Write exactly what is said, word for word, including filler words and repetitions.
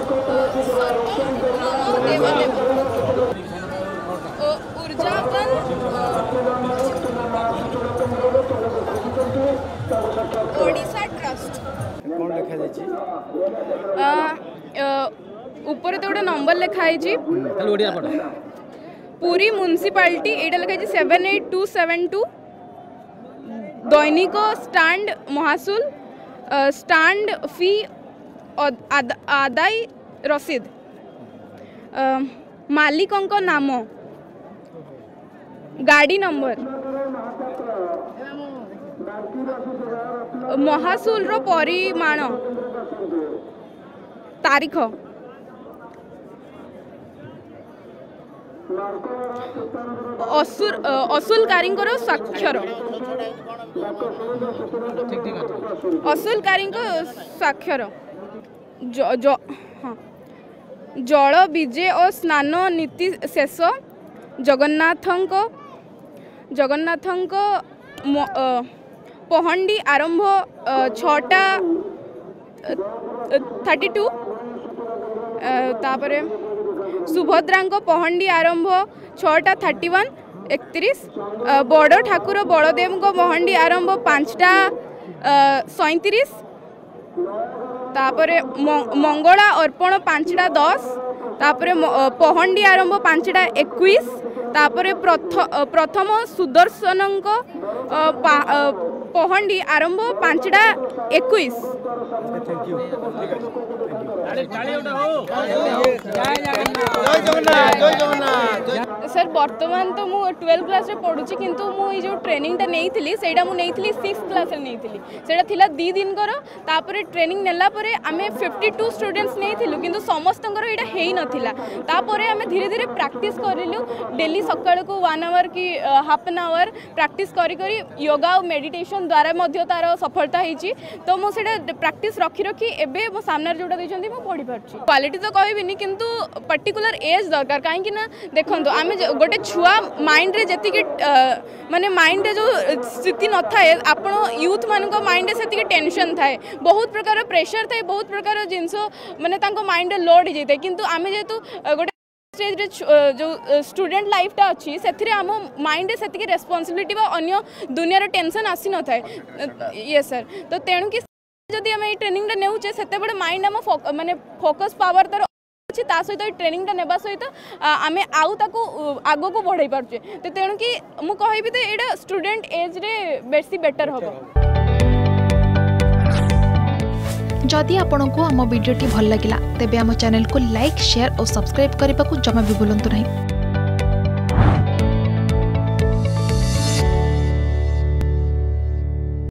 ऊर्जापन Odisha trust ऊपर तो गोटे नंबर लिखाई पुरी म्यूनिसिपालिटी एटा लिखाई seven eight two seven two दैनिक स्टैंड महासूल स्टैंड फी आदाय रसीद मालिकों को नाम गाड़ी नंबर महासूल रो परिमाण तारीख असुर असुलकारी स्वाक्षर असुलकारी स्वाक्षर जल विजय और स्नान नीति शेष जगन्नाथ जगन्नाथ पहंडी आरंभ छटा थर्टी टू तापरे सुभद्रा पहंडी आरंभ छटा थर्टी वन एकतीस बड़ ठाकुर बड़देव पहंडी आरंभ पांचटा सैंतीस तापरे मंगला अर्पण पांचटा दस तापरे पहंडी आरंभ पांचटा एकवीस तापरे प्रथम सुदर्शन पहंडी आरंभ पांचटा एकवीस सर बर्तमान तो मुझे ट्वेल्व क्लास रे पढ़ुची किंतु मुझे जो ट्रेनिंग टा नहीं थी सेटा मुझे नहीं सिक्स क्लास रे नहीं थी सेटा थिला दी दिन कर तापरे ट्रेनिंग नेला परे आमे बावन स्टूडेंट्स नहीं थिलु किंतु समस्त को एटा हेई नथिला तापरे आमे धीरे धीरे प्रैक्टिस करिलु डेली सकाळ को वन आवर की हाफ एन आवर प्रैक्टिस करी करी योगा और मेडिटेशन द्वारा मध्य तार सफलता होती तो मुझे प्रैक्टिस रखी रखी एबे मो सामने जोटा देछंती मो पढ़ी पारछी क्वालिटी तो कहबिनी किंतु पर्टिकुलर एज दरकार काहेकि ना देखंतो आमे गोटे छुआ माइंड रे जति के माने माइंड रे जो स्थिति न थाए आपण यूथ मान को माइंड रे सेति के टेंशन थाए बहुत प्रकार प्रेशर थाए बहुत प्रकार जिनसो माने तांको माइंड रे लोड हो जाए किंतु आमे जेतु गोटे स्टेज रे जो स्टूडेंट लाइफ टा अच्छी सेथिरे आम माइंड रे सेति के रेस्पोंसिबिलिटी बा अन्य दुनिया रो टेंशन आसी न थाए ये सर तो तेनु कि जदि आम ट्रेनिंग टा नेउचे सेते बडे माइंड आम माने फोकस पावर तार सहित ट्रेनिंग नेवा सहित आम आउ ताकू आगो को बढ़ाई पार्चे तो तेणुकी मु कहबी तो एटा स्टूडेंट एज रे बेसी बेटर होबो। जदि आपनकू आम वीडियो टी भल लागिला तेबे आम चैनल को लाइक शेयर और सब्सक्राइब करने को जमा भी भूलंतु नहीं।